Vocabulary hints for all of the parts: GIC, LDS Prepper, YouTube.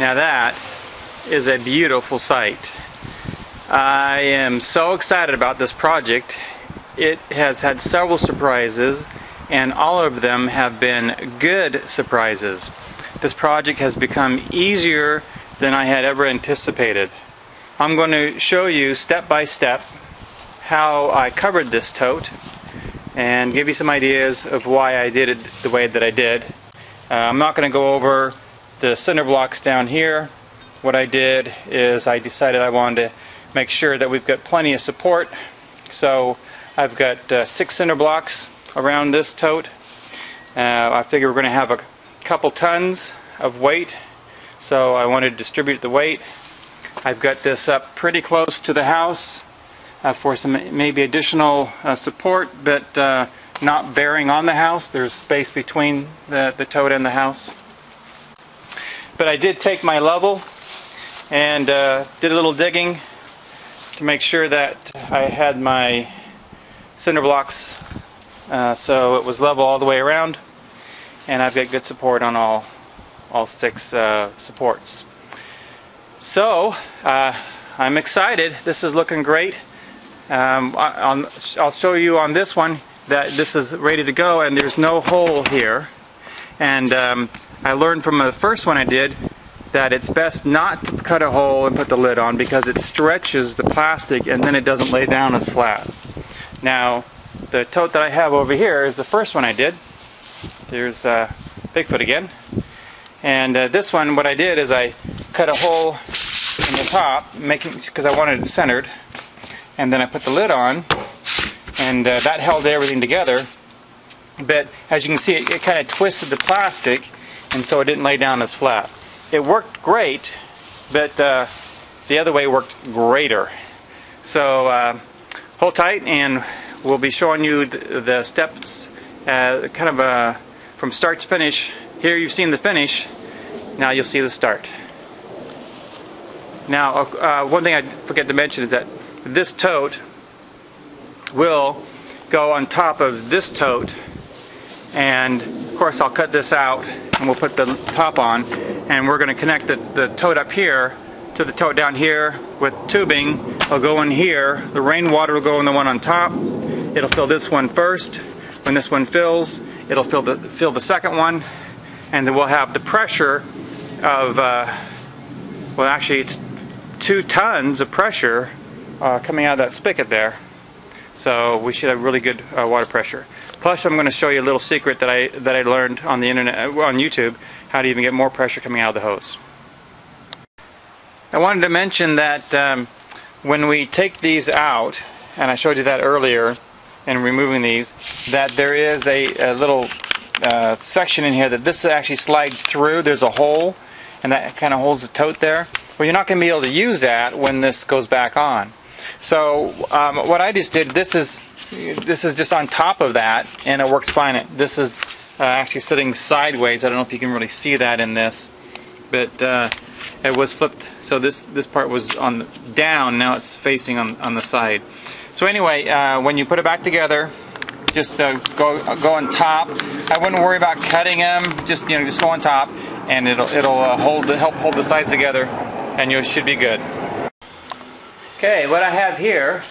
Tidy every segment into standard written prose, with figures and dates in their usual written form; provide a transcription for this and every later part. Now that is a beautiful sight. I am so excited about this project. It has had several surprises, and all of them have been good surprises. This project has become easier than I had ever anticipated. I'm going to show you step by step how I covered this tote and give you some ideas of why I did it the way that I did. I'm not going to go over the cinder blocks down here. What I did is I decided I wanted to make sure that we've got plenty of support. So I've got 6 cinder blocks around this tote. I figure we're going to have a couple tons of weight, so I wanted to distribute the weight. I've got this up pretty close to the house for some maybe additional support, but not bearing on the house. There's space between the tote and the house. But I did take my level and did a little digging to make sure that I had my cinder blocks so it was level all the way around, and I've got good support on all 6 supports. So I'm excited. this is looking great. I'll show you on this one that this is ready to go, and there's no hole here. And I learned from the first one I did that it's best not to cut a hole and put the lid on, because it stretches the plastic and then it doesn't lay down as flat. Now, the tote that I have over here is the first one I did. There's Bigfoot again. And this one, what I did is I cut a hole in the top, making, because I wanted it centered, and then I put the lid on, and that held everything together. But as you can see, it kind of twisted the plastic, and so it didn't lay down as flat. It worked great, but the other way worked greater. So hold tight, and we'll be showing you the steps, kind of from start to finish. Here you've seen the finish, now you'll see the start. Now, one thing I forget to mention is that this tote will go on top of this tote, and of course I'll cut this out and we'll put the top on, and we're going to connect the tote up here to the tote down here with tubing. It'll go in here, the rainwater will go in the one on top, it'll fill this one first, when this one fills, it'll fill the second one, and then we'll have the pressure of, well actually it's 2 tons of pressure coming out of that spigot there. So we should have really good water pressure. Plus I'm going to show you a little secret that I learned on the internet, on YouTube, how to even get more pressure coming out of the hose. I wanted to mention that when we take these out, and I showed you that earlier in removing these, that there is a little section in here that this actually slides through. There's a hole, and that kind of holds the tote there. Well, you're not going to be able to use that when this goes back on. So what I just did, this is just on top of that, and it works fine. This is actually sitting sideways. I don't know if you can really see that in this, but it was flipped. So this part was on down. Now it's facing on the side. So anyway, when you put it back together, just go on top. I wouldn't worry about cutting them. Just just go on top, and it'll help hold the sides together, and you should be good. Okay, what I have here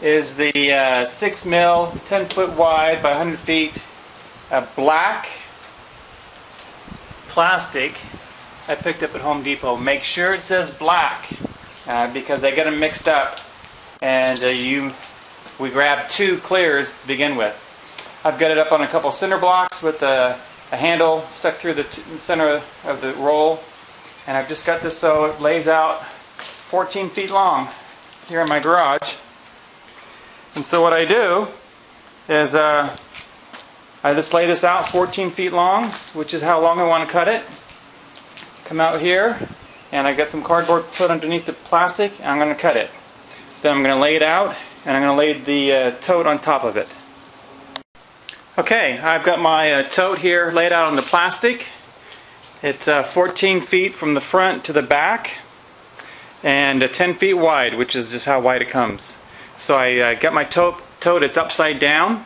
is the 6 mil, 10 foot wide by 100 feet, black plastic I picked up at Home Depot. Make sure it says black because they get them mixed up, and we grabbed 2 clears to begin with. I've got it up on a couple cinder blocks with a handle stuck through the center of the roll, and I've just got this so it lays out 14 feet long here in my garage. And so what I do is I just lay this out 14 feet long, which is how long I want to cut it. Come out here, and I got some cardboard put underneath the plastic, and I'm going to cut it. Then I'm going to lay it out, and I'm going to lay the tote on top of it. Okay, I've got my tote here laid out on the plastic. It's 14 feet from the front to the back, and 10 feet wide, which is just how wide it comes. So I got my tote, it's upside down.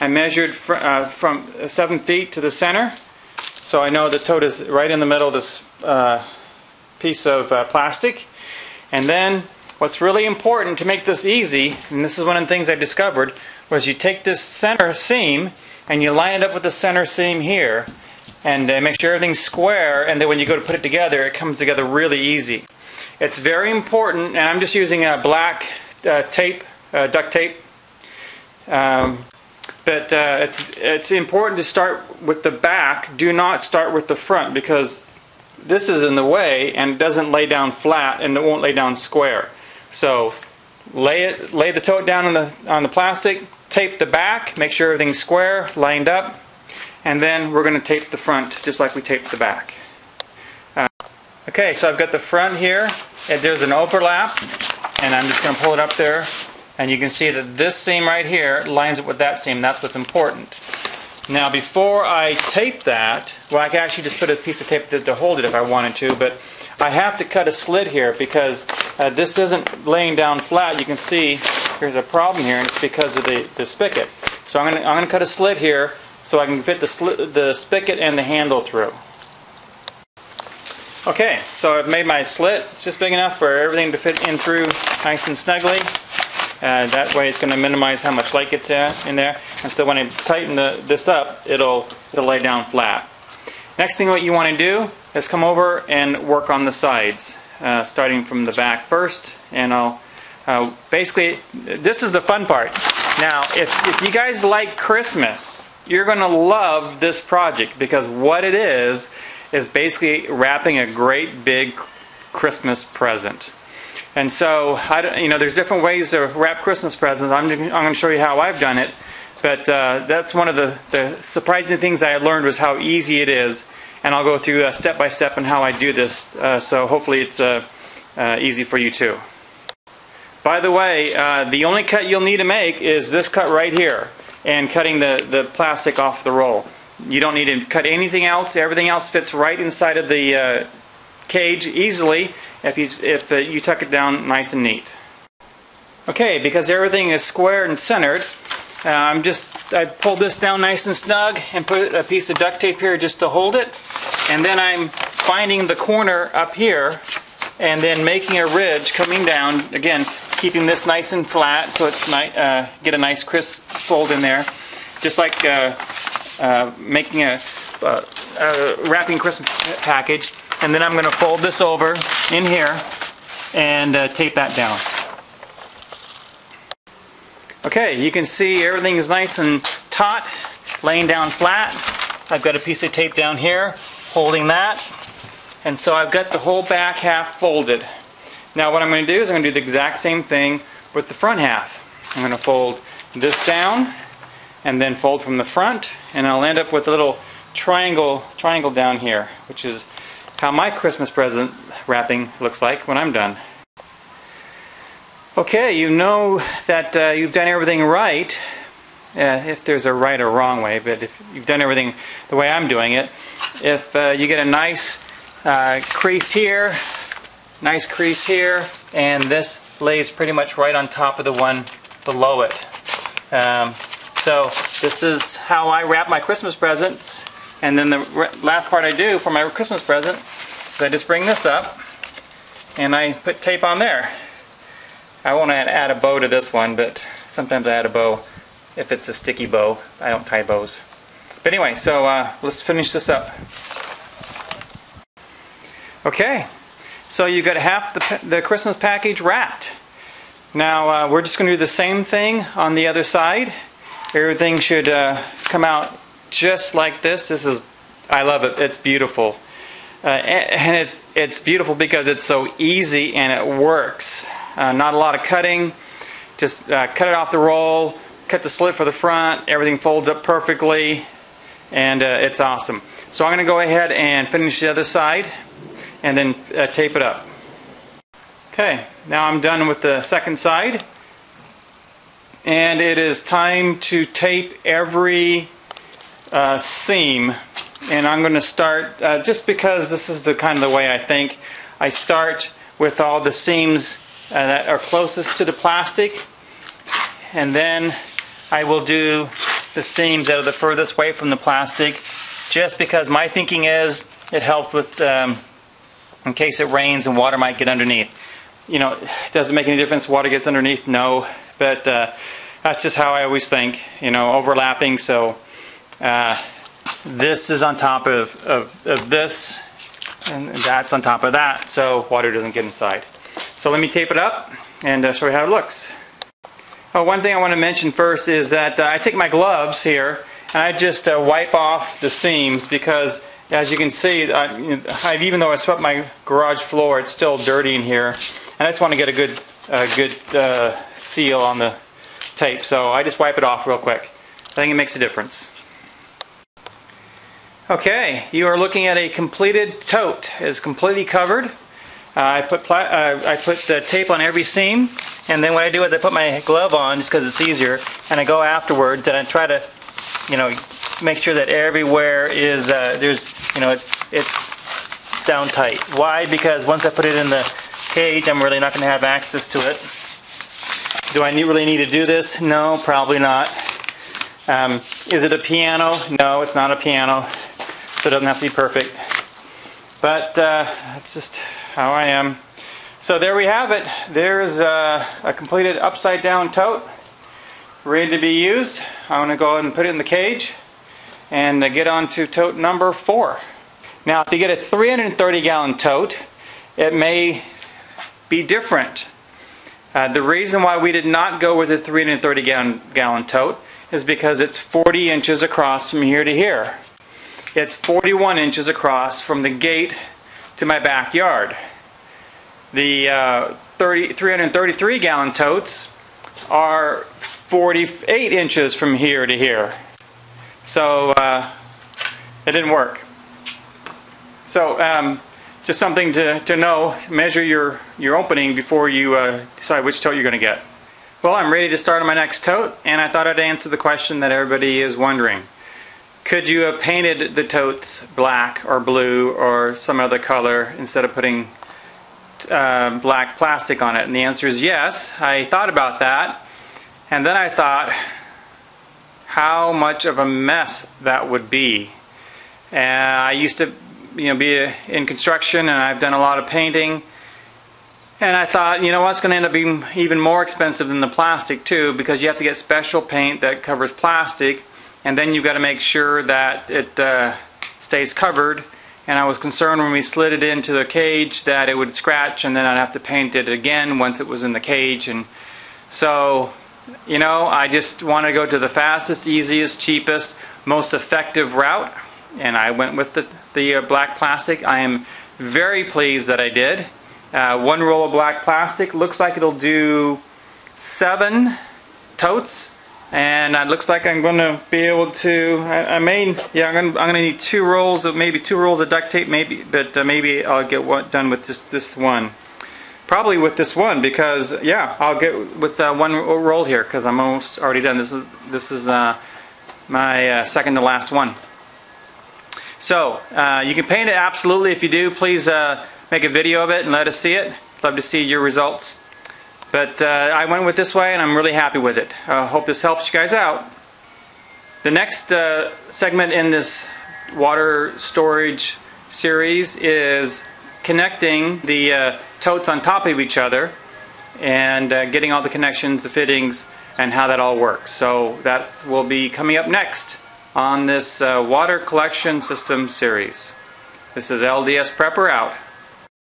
I measured from 7 feet to the center, so I know the tote is right in the middle of this piece of plastic. And then what's really important to make this easy, and this is one of the things I discovered, was you take this center seam and you line it up with the center seam here and make sure everything's square, and then when you go to put it together, it comes together really easy. It's very important, and I'm just using a black tape, duct tape. But it's important to start with the back. Do not start with the front, because this is in the way and it doesn't lay down flat and it won't lay down square. So lay the tote down on the plastic, tape the back, make sure everything's square, lined up, and then we're going to tape the front just like we taped the back. Okay, so I've got the front here, and there's an overlap, and I'm just going to pull it up there. And you can see that this seam right here lines up with that seam. That's what's important. Now before I tape that, well, I can actually just put a piece of tape to hold it if I wanted to, but I have to cut a slit here because this isn't laying down flat. You can see there's a problem here, and it's because of the spigot. So I'm going to cut a slit here so I can fit the spigot and the handle through. Okay, so I've made my slit. It's just big enough for everything to fit in through nice and snugly. That way it's going to minimize how much light gets in there. And so when I tighten this up, it'll lay down flat. Next thing what you want to do is come over and work on the sides, starting from the back first. And I'll basically, this is the fun part. Now, if you guys like Christmas, you're going to love this project, because what it is basically wrapping a great big Christmas present. And so, there's different ways to wrap Christmas presents. I'm going to show you how I've done it. But that's one of the surprising things I learned, was how easy it is. And I'll go through step by step on how I do this. So hopefully it's easy for you too. By the way, the only cut you'll need to make is this cut right here. And cutting the plastic off the roll. You don't need to cut anything else. Everything else fits right inside of the cage easily, if you tuck it down nice and neat. Okay, because everything is square and centered, I pulled this down nice and snug and put a piece of duct tape here just to hold it, and then I'm finding the corner up here and then making a ridge coming down, again keeping this nice and flat so it's get a nice crisp fold in there, just like making a wrapping Christmas package. And then I'm going to fold this over in here and tape that down. Okay, you can see everything is nice and taut, laying down flat. I've got a piece of tape down here holding that. And so I've got the whole back half folded. Now what I'm going to do is I'm going to do the exact same thing with the front half. I'm going to fold this down and then fold from the front, and I'll end up with a little triangle down here, which is how my Christmas present wrapping looks like when I'm done. Okay, you know that you've done everything right, if there's a right or wrong way, but if you've done everything the way I'm doing it, if you get a nice crease here, and this lays pretty much right on top of the one below it. So this is how I wrap my Christmas presents. And then the last part I do for my Christmas present is I just bring this up and I put tape on there. I won't add a bow to this one, but sometimes I add a bow if it's a sticky bow. I don't tie bows. But anyway, so let's finish this up. Okay, so you got half the Christmas package wrapped. Now we're just going to do the same thing on the other side. Everything should come out just like this. I love it. It's beautiful. And it's beautiful because it's so easy and it works. Not a lot of cutting. Just cut it off the roll, cut the slit for the front, everything folds up perfectly, and it's awesome. So I'm going to go ahead and finish the other side and then tape it up. Okay, now I'm done with the second side. And it is time to tape every seam, and I'm going to start just because this is the kind of the way I think. I start with all the seams that are closest to the plastic, and then I will do the seams that are the furthest away from the plastic, just because my thinking is it helps with in case it rains and water might get underneath. You know, does it make any difference water gets underneath? No, but that's just how I always think, you know, overlapping. So this is on top of this, and that's on top of that, so water doesn't get inside. So let me tape it up and show you how it looks. Oh, one thing I want to mention first is that I take my gloves here and I just wipe off the seams, because as you can see, even though I swept my garage floor, it's still dirty in here, and I just want to get a good seal on the tape, so I just wipe it off real quick. I think it makes a difference. Okay, you are looking at a completed tote. It's completely covered. I put the tape on every seam, and then what I do is I put my glove on just because it's easier, and I go afterwards and I try to, you know, make sure that everywhere is it's down tight. Why? Because once I put it in the cage, I'm really not going to have access to it. Do I really need to do this? No, probably not. Is it a piano? No, it's not a piano, so it doesn't have to be perfect. But that's just how I am. So there we have it. There's a completed upside down tote, ready to be used. I'm going to go ahead and put it in the cage and get on to tote number 4. Now, if you get a 330-gallon tote, it may be different. The reason why we did not go with a 330-gallon tote is because it's 40 inches across from here to here. It's 41 inches across from the gate to my backyard. The 333-gallon totes are 48 inches from here to here. So it didn't work. So just something to know. Measure your opening before you decide which tote you're going to get. Well, I'm ready to start on my next tote, and I thought I'd answer the question that everybody is wondering. Could you have painted the totes black or blue or some other color instead of putting black plastic on it? And the answer is yes. I thought about that, and then I thought how much of a mess that would be. I used to, you know, be in construction, and I've done a lot of painting, and I thought, you know what's going to end up being even more expensive than the plastic too, because you have to get special paint that covers plastic, and then you've got to make sure that it stays covered. And I was concerned when we slid it into the cage that it would scratch, and then I'd have to paint it again once it was in the cage. And so, you know, I just want to go to the fastest, easiest, cheapest, most effective route, and I went with the black plastic. I am very pleased that I did. One roll of black plastic looks like it'll do 7 totes, and it looks like I'm going to be able to. I'm going to need 2 rolls of duct tape, maybe, but maybe I'll get done with this one. Probably with this one, because yeah, I'll get with one roll here, because I'm almost already done. This is my second to last one. So you can paint it, absolutely. If you do, please make a video of it and let us see it. Love to see your results. But I went with this way, and I'm really happy with it. I hope this helps you guys out. The next segment in this water storage series is connecting the totes on top of each other, and getting all the connections, the fittings, and how that all works. So that will be coming up next on this water collection system series. This is LDS Prepper out.